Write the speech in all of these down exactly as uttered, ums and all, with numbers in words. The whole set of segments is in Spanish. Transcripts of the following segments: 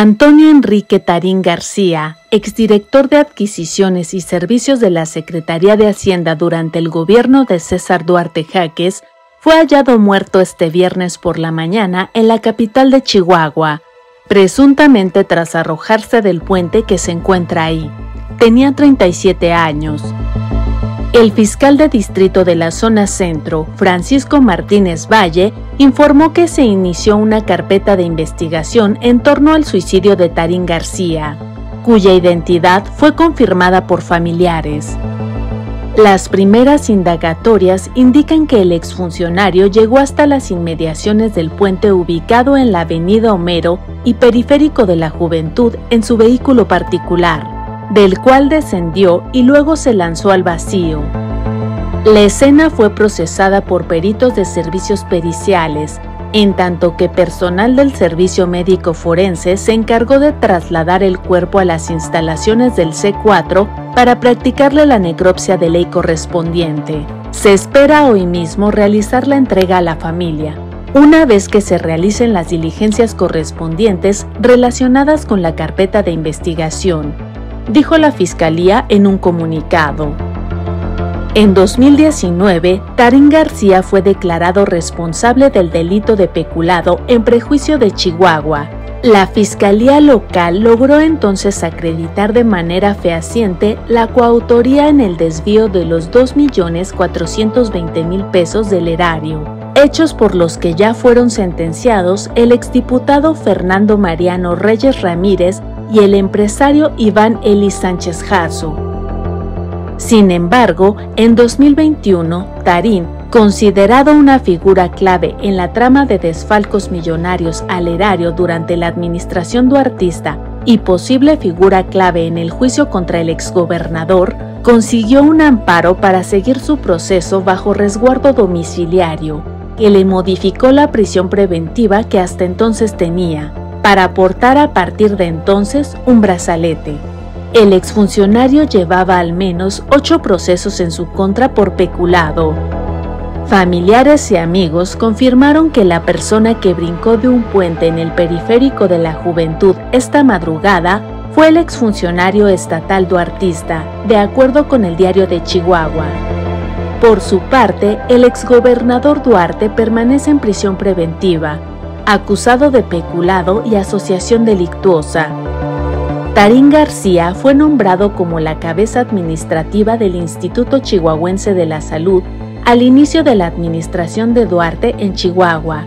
Antonio Enrique Tarín García, exdirector de Adquisiciones y Servicios de la Secretaría de Hacienda durante el gobierno de César Duarte Jáquez, fue hallado muerto este viernes por la mañana en la capital de Chihuahua, presuntamente tras arrojarse del puente que se encuentra ahí. Tenía treinta y siete años. El fiscal de distrito de la zona centro, Francisco Martínez Valle, informó que se inició una carpeta de investigación en torno al suicidio de Tarín García, cuya identidad fue confirmada por familiares. Las primeras indagatorias indican que el exfuncionario llegó hasta las inmediaciones del puente ubicado en la avenida Homero y Periférico de la Juventud en su vehículo particular, del cual descendió y luego se lanzó al vacío. La escena fue procesada por peritos de servicios periciales, en tanto que personal del servicio médico forense se encargó de trasladar el cuerpo a las instalaciones del C cuatro para practicarle la necropsia de ley correspondiente. Se espera hoy mismo realizar la entrega a la familia, una vez que se realicen las diligencias correspondientes relacionadas con la carpeta de investigación, dijo la Fiscalía en un comunicado. En dos mil diecinueve, Tarín García fue declarado responsable del delito de peculado en prejuicio de Chihuahua. La Fiscalía local logró entonces acreditar de manera fehaciente la coautoría en el desvío de los dos millones cuatrocientos veinte mil pesos del erario, hechos por los que ya fueron sentenciados el exdiputado Fernando Mariano Reyes Ramírez y el empresario Iván Eli Sánchez Jasso. Sin embargo, en dos mil veintiuno, Tarín, considerado una figura clave en la trama de desfalcos millonarios al erario durante la administración duartista y posible figura clave en el juicio contra el exgobernador, consiguió un amparo para seguir su proceso bajo resguardo domiciliario, que le modificó la prisión preventiva que hasta entonces tenía, para portar a partir de entonces un brazalete. El exfuncionario llevaba al menos ocho procesos en su contra por peculado. Familiares y amigos confirmaron que la persona que brincó de un puente en el Periférico de la Juventud esta madrugada fue el exfuncionario estatal duartista, de acuerdo con el Diario de Chihuahua. Por su parte, el exgobernador Duarte permanece en prisión preventiva, acusado de peculado y asociación delictuosa. Tarín García fue nombrado como la cabeza administrativa del Instituto Chihuahuense de la Salud al inicio de la administración de Duarte en Chihuahua,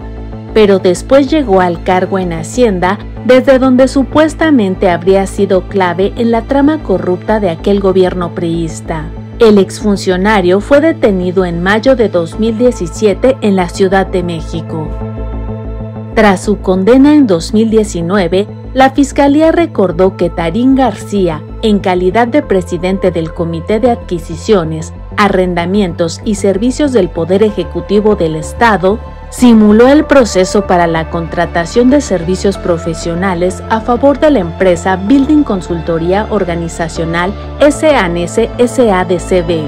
pero después llegó al cargo en Hacienda, desde donde supuestamente habría sido clave en la trama corrupta de aquel gobierno priista. El exfuncionario fue detenido en mayo de dos mil diecisiete en la Ciudad de México. Tras su condena en dos mil diecinueve, la Fiscalía recordó que Tarín García, en calidad de presidente del Comité de Adquisiciones, Arrendamientos y Servicios del Poder Ejecutivo del Estado, simuló el proceso para la contratación de servicios profesionales a favor de la empresa Building Consultoría Organizacional SANS S A D C B.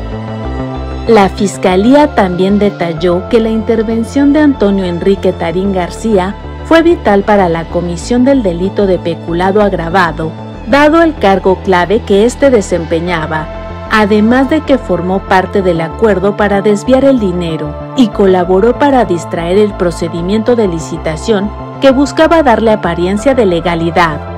La Fiscalía también detalló que la intervención de Antonio Enrique Tarín García fue vital para la comisión del delito de peculado agravado, dado el cargo clave que éste desempeñaba, además de que formó parte del acuerdo para desviar el dinero y colaboró para distraer el procedimiento de licitación que buscaba darle apariencia de legalidad.